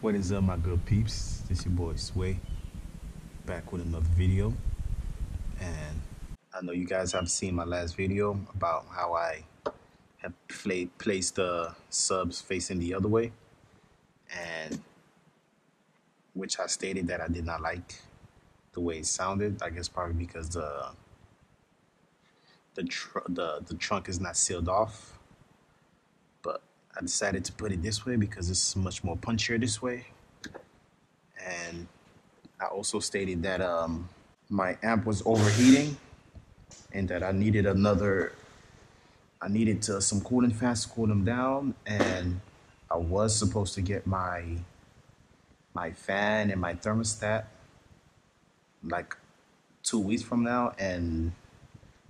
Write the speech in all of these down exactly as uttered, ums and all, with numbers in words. What is up, my good peeps? This your boy Sway, back with another video. And I know you guys have seen my last video about how I have played, placed the subs facing the other way, and which I stated that I did not like the way it sounded. I guess probably because the the tr the, the trunk is not sealed off. I decided to put it this way because it's much more punchier this way. And I also stated that um, my amp was overheating and that I needed another, I needed to, some cooling fans to cool them down. And I was supposed to get my, my fan and my thermostat like two weeks from now. And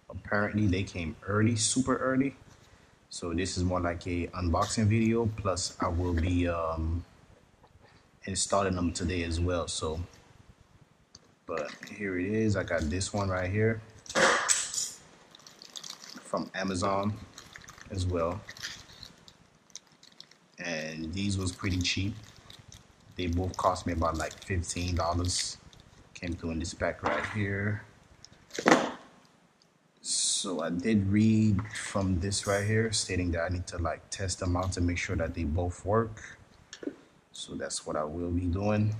apparently they came early, super early. So this is more like a unboxing video, plus I will be um, installing them today as well. So, but here it is. I got this one right here from Amazon as well. And these was pretty cheap. They both cost me about like fifteen dollars. Came through in this pack right here. So I did read from this right here, stating that I need to like test them out to make sure that they both work. So that's what I will be doing.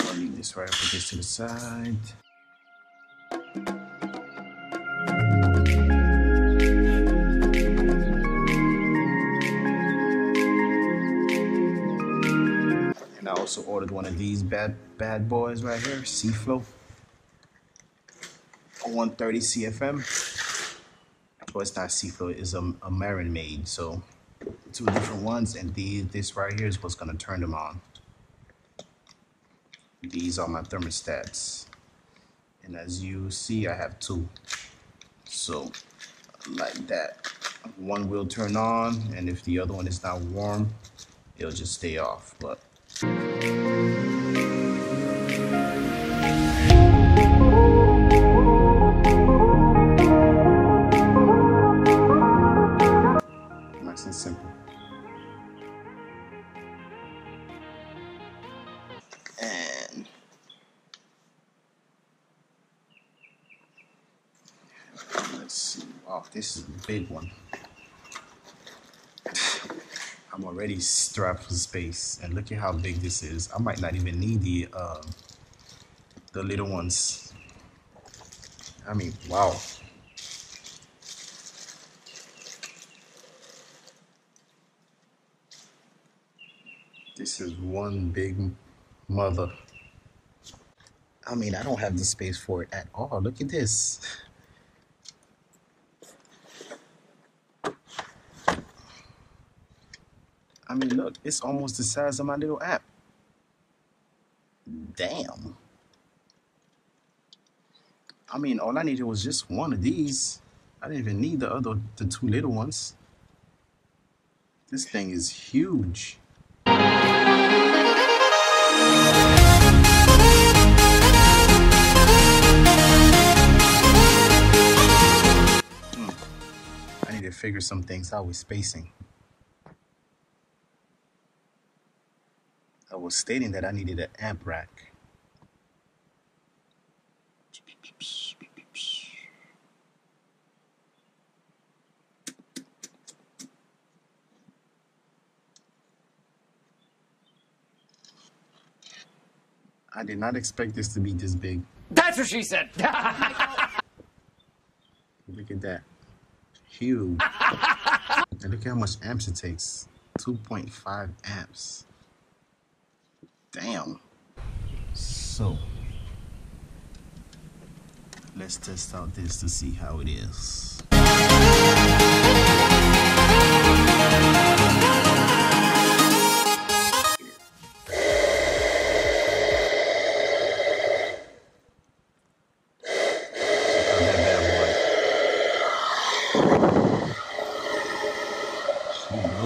I'll leave this right, put this to the side. And I also ordered one of these bad bad boys right here, SeaFlo. one thirty C F M. Well, it's not SeaFlo, it's um, Amarine Made. So two different ones, and these, this right here is what's gonna turn them on. These are my thermostats, and as you see, I have two. So like that, one will turn on, and if the other one is not warm, it'll just stay off. But simple. And let's see. Wow, this is a big one. I'm already strapped for space, and look at how big this is. I might not even need the uh, the little ones. I mean, wow. This is one big mother. I mean, I don't have the space for it at all. Look at this. I mean, look, it's almost the size of my little app. Damn. I mean, all I needed was just one of these. I didn't even need the other, the two little ones. This thing is huge. To figure some things out with spacing. I was stating that I needed an amp rack. I did not expect this to be this big. That's what she said. Look at that. Huge. And look at how much amps it takes. two point five amps. Damn. So let's test out this to see how it is.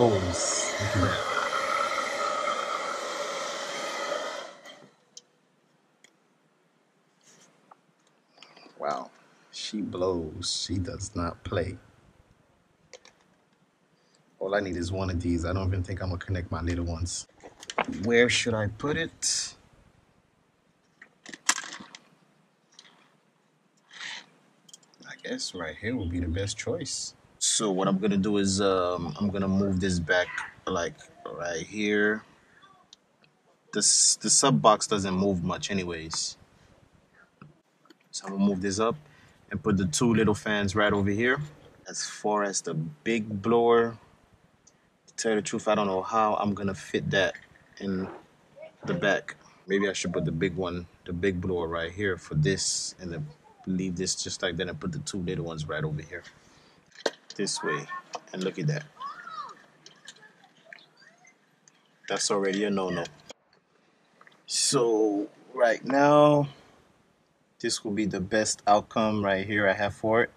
Rolls. Look at that. Wow, she blows. She does not play. All I need is one of these. I don't even think I'm gonna connect my little ones. Where should I put it? I guess right here would be the best choice. So what I'm gonna do is um, I'm gonna move this back like right here. This, the sub box doesn't move much anyways. So I'm gonna move this up and put the two little fans right over here. As far as the big blower, to tell the truth, I don't know how I'm gonna fit that in the back. Maybe I should put the big one, the big blower right here for this, and then leave this just like that and put the two little ones right over here. This way, and look at that. That's already a no-no. So right now, this will be the best outcome right here I have for it.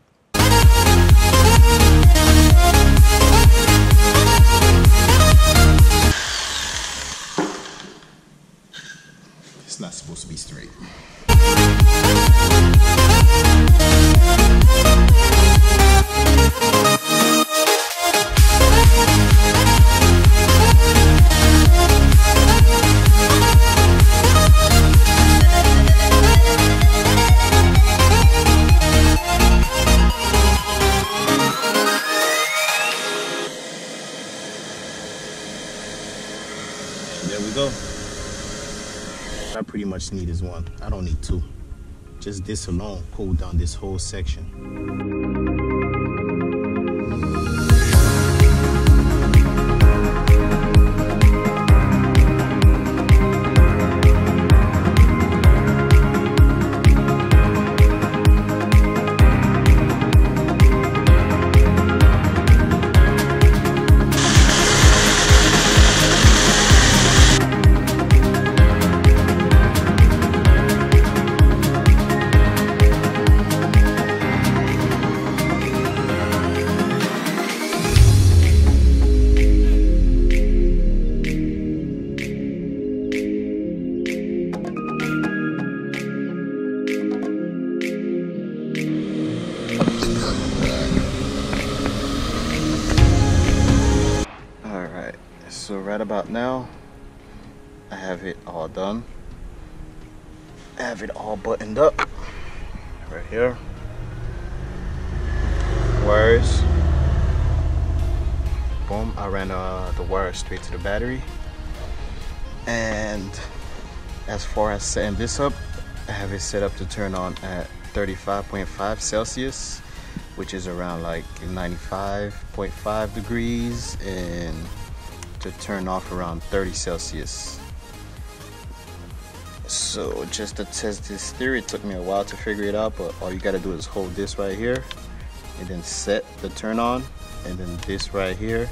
It's not supposed to be straight. I pretty much need is one. I don't need two. Just this alone cooled down this whole section. So right about now, I have it all done. I have it all buttoned up right here. Wires. Boom! I ran uh, the wire straight to the battery. And as far as setting this up, I have it set up to turn on at thirty-five point five Celsius, which is around like ninety-five point five degrees, and to turn off around thirty Celsius. So just to test this theory, it took me a while to figure it out, but all you gotta do is hold this right here and then set the turn on, and then this right here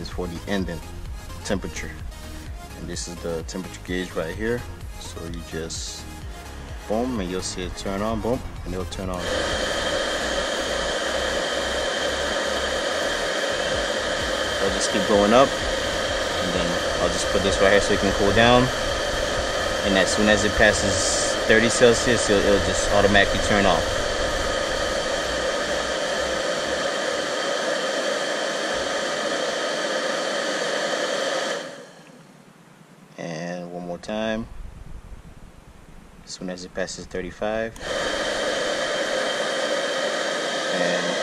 is for the ending temperature, and this is the temperature gauge right here. So you just boom and you'll see it turn on, boom, and it'll turn on. I'll just keep going up. And then I'll just put this right here so it can cool down. And as soon as it passes thirty Celsius, it'll, it'll just automatically turn off. And one more time. As soon as it passes thirty-five. And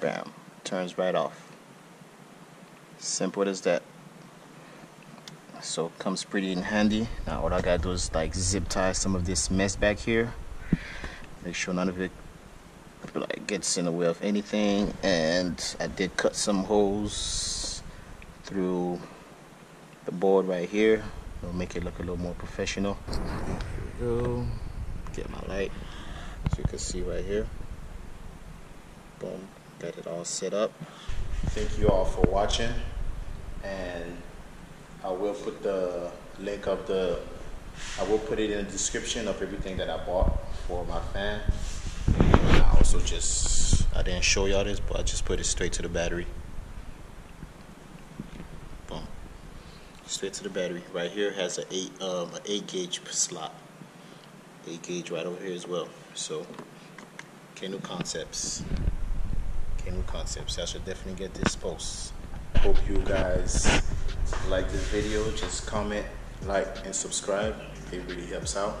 bam, turns right off. Simple as that. So it comes pretty in handy. Now what I gotta do is like zip tie some of this mess back here, make sure none of it like gets in the way of anything. And I did cut some holes through the board right here. It'll make it look a little more professional. Here we go. Get my light so you can see right here. Boom. Got it all set up. Thank you all for watching, and I will put the link of the I will put it in the description of everything that I bought for my fan. And I also just I didn't show y'all this, but I just put it straight to the battery. Boom. straight to the battery. Right here has an eight um an eight gauge slot. Eight gauge right over here as well. So Canoe Concepts. Canoe Concepts. I should definitely get this post. Hope you guys like this video. Just comment, like, and subscribe. It really helps out.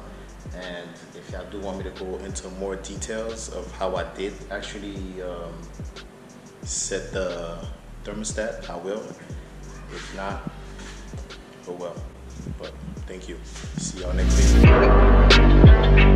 And if y'all do want me to go into more details of how I did actually um, set the thermostat, I will. If not, oh well. But thank you. See y'all next video.